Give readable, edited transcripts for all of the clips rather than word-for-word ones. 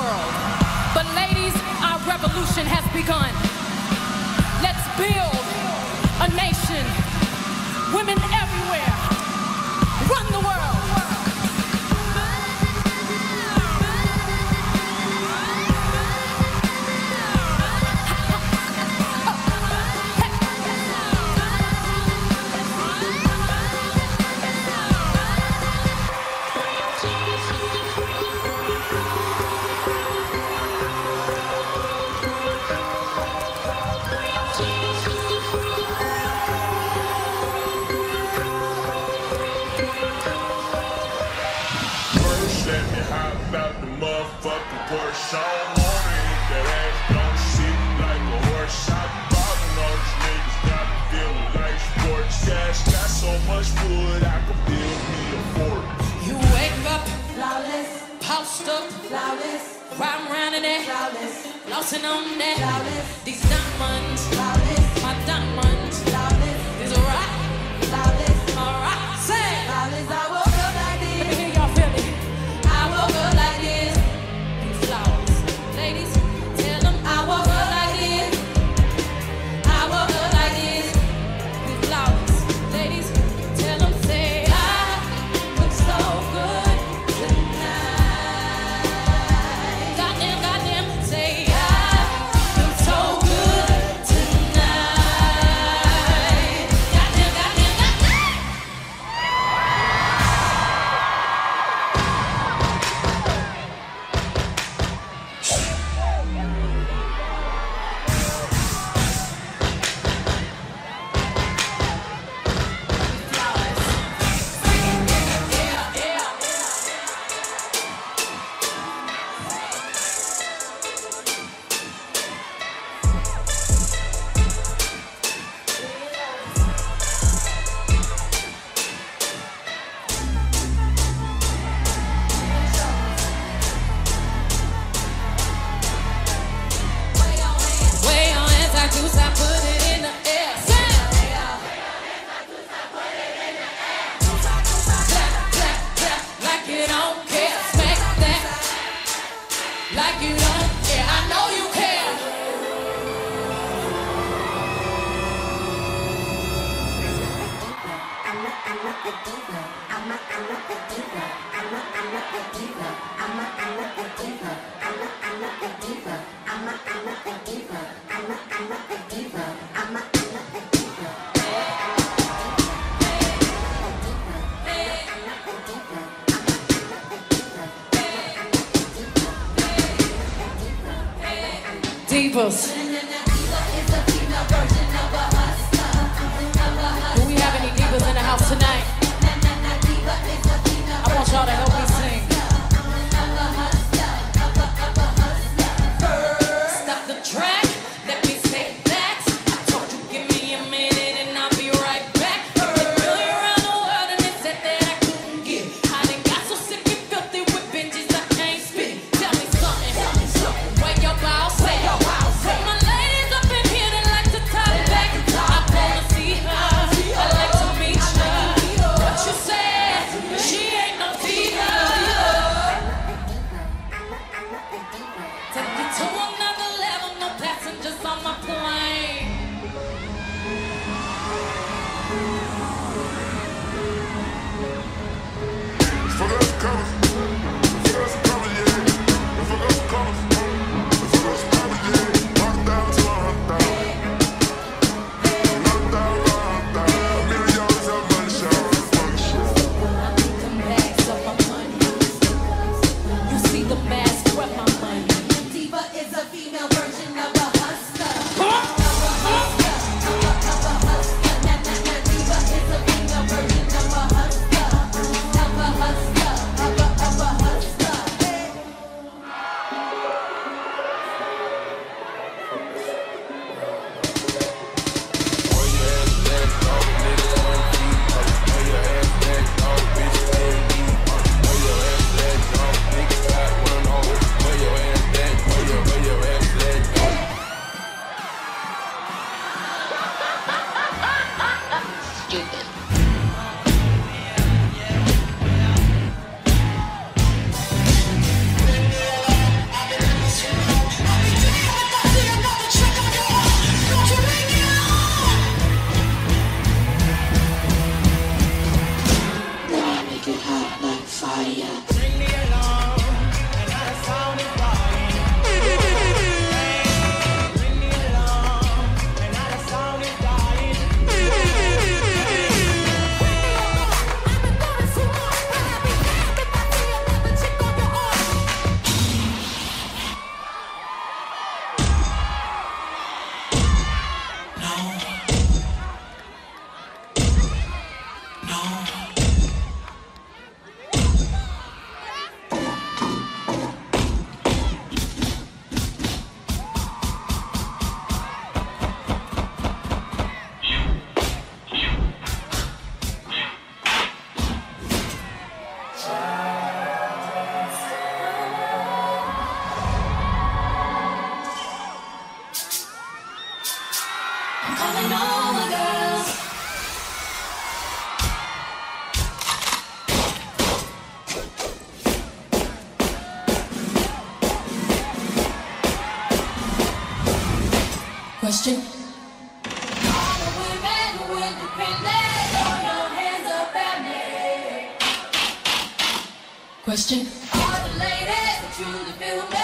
world. But ladies, our revolution has begun. Let's build a nation. Women everywhere, run the world. So morning, that ass don't sit like a horse. I'm bobbing all these niggas, got me feeling like sports. Cash got so much wood, I can build me a fort. You wake up, flawless, post up, flawless, round round in it, flawless, losin' on that, flawless, these diamonds, flawless, my diamonds, flawless, these are rock, flawless, my rock, say, flawless, I woke up like this. Let me hear y'all feel it. I woke up like this. Ladies, tell them I woke up like this. I woke up like this. With flowers. Ladies, tell them, say I look so good tonight. Goddamn, say I look so good tonight. Goddamn. Divas. Do we have any divas in the house tonight? I want y'all to help me sing. Stop the track, let me take that. I told you give me a minute and I'll be right back. I've been really around the world and they said that I couldn't get. I done got so sick and filthy with binges I can't spit. Tell me something, where your boss at? She ain't no diva. calling all the girls. Question? All the women with the pendant, throw your hands up at me. Question? All the ladies that truly feel me.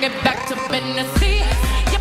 Get back to Tennessee.